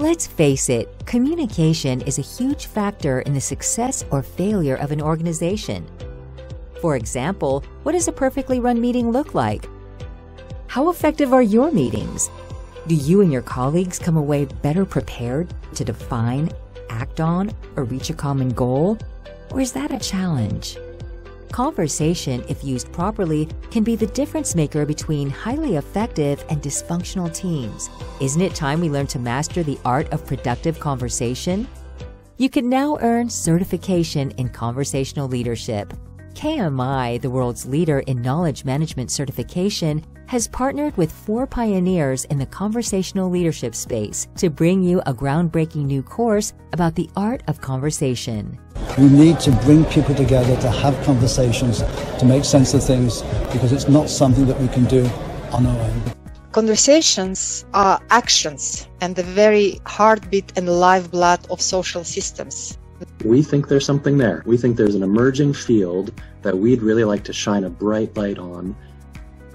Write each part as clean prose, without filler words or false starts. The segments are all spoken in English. Let's face it, communication is a huge factor in the success or failure of an organization. For example, what does a perfectly run meeting look like? How effective are your meetings? Do you and your colleagues come away better prepared to define, act on, or reach a common goal? Or is that a challenge? Conversation, if used properly, can be the difference maker between highly effective and dysfunctional teams. Isn't it time we learn to master the art of productive conversation? You can now earn certification in conversational leadership. KMI, the world's leader in knowledge management certification, has partnered with 4 pioneers in the conversational leadership space to bring you a groundbreaking new course about the art of conversation. We need to bring people together to have conversations, to make sense of things, because it's not something that we can do on our own. Conversations are actions and the very heartbeat and lifeblood of social systems. We think there's something there. We think there's an emerging field that we'd really like to shine a bright light on.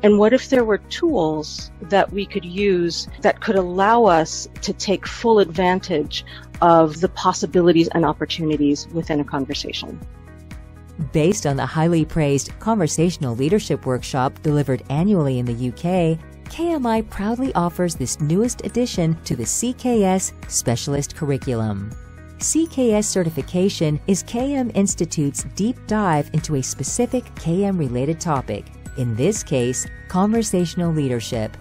And what if there were tools that we could use that could allow us to take full advantage of the possibilities and opportunities within a conversation? Based on the highly praised Conversational Leadership Workshop delivered annually in the UK, KMI proudly offers this newest addition to the CKS Specialist Curriculum. CKS certification is KM Institute's deep dive into a specific KM-related topic, in this case, conversational leadership.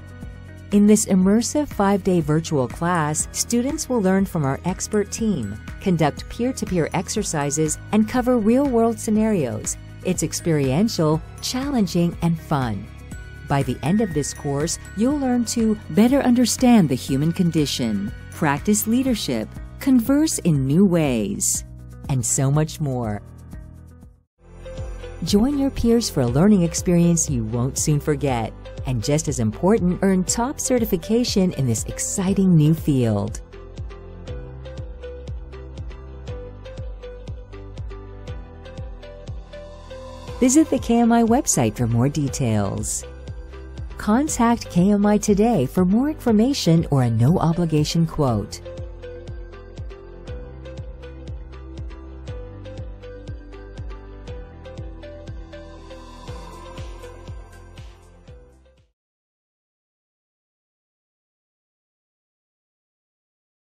In this immersive 5-day virtual class, students will learn from our expert team, conduct peer-to-peer exercises, and cover real-world scenarios. It's experiential, challenging, and fun. By the end of this course, you'll learn to better understand the human condition, practice leadership, converse in new ways, and so much more. Join your peers for a learning experience you won't soon forget. And just as important, earn top certification in this exciting new field. Visit the KMI website for more details. Contact KMI today for more information or a no-obligation quote.